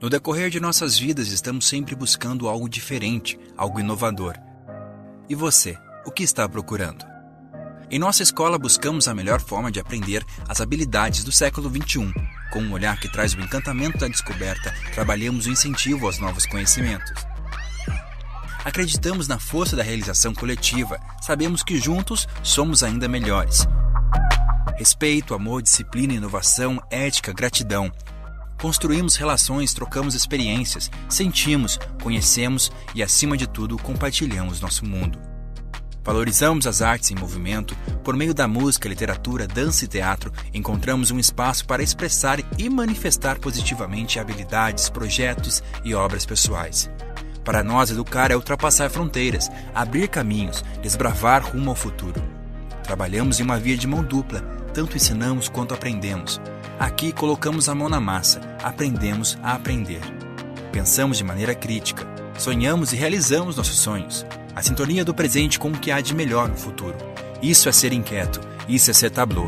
No decorrer de nossas vidas, estamos sempre buscando algo diferente, algo inovador. E você, o que está procurando? Em nossa escola, buscamos a melhor forma de aprender as habilidades do século XXI. Com um olhar que traz o encantamento da descoberta, trabalhamos o incentivo aos novos conhecimentos. Acreditamos na força da realização coletiva. Sabemos que juntos somos ainda melhores. Respeito, amor, disciplina, inovação, ética, gratidão. Construímos relações, trocamos experiências, sentimos, conhecemos e, acima de tudo, compartilhamos nosso mundo. Valorizamos as artes em movimento. Por meio da música, literatura, dança e teatro, encontramos um espaço para expressar e manifestar positivamente habilidades, projetos e obras pessoais. Para nós, educar é ultrapassar fronteiras, abrir caminhos, desbravar rumo ao futuro. Trabalhamos em uma via de mão dupla, tanto ensinamos quanto aprendemos. Aqui colocamos a mão na massa, aprendemos a aprender. Pensamos de maneira crítica, sonhamos e realizamos nossos sonhos. A sintonia do presente com o que há de melhor no futuro. Isso é ser inquieto, isso é ser Tableau.